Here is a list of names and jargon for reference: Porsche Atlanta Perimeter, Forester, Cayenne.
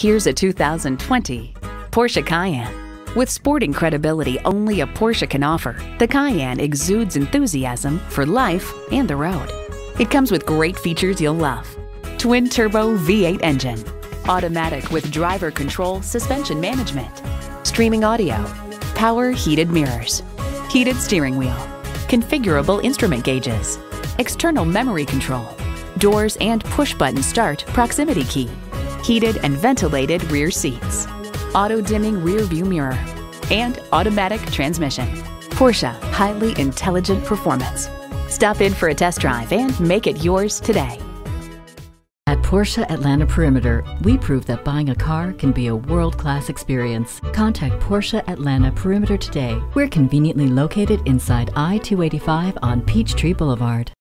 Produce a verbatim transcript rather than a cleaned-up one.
Here's a two thousand twenty Porsche Cayenne. With sporting credibility only a Porsche can offer, the Cayenne exudes enthusiasm for life and the road. It comes with great features you'll love. Twin-turbo V eight engine, automatic with driver control suspension management, streaming audio, power heated mirrors, heated steering wheel, configurable instrument gauges, external memory control, doors and push-button start proximity key, heated and ventilated rear seats, auto-dimming rear view mirror, and automatic transmission. Porsche, highly intelligent performance. Stop in for a test drive and make it yours today. At Porsche Atlanta Perimeter, we prove that buying a car can be a world-class experience. Contact Porsche Atlanta Perimeter today. We're conveniently located inside I two eighty-five on Peachtree Boulevard.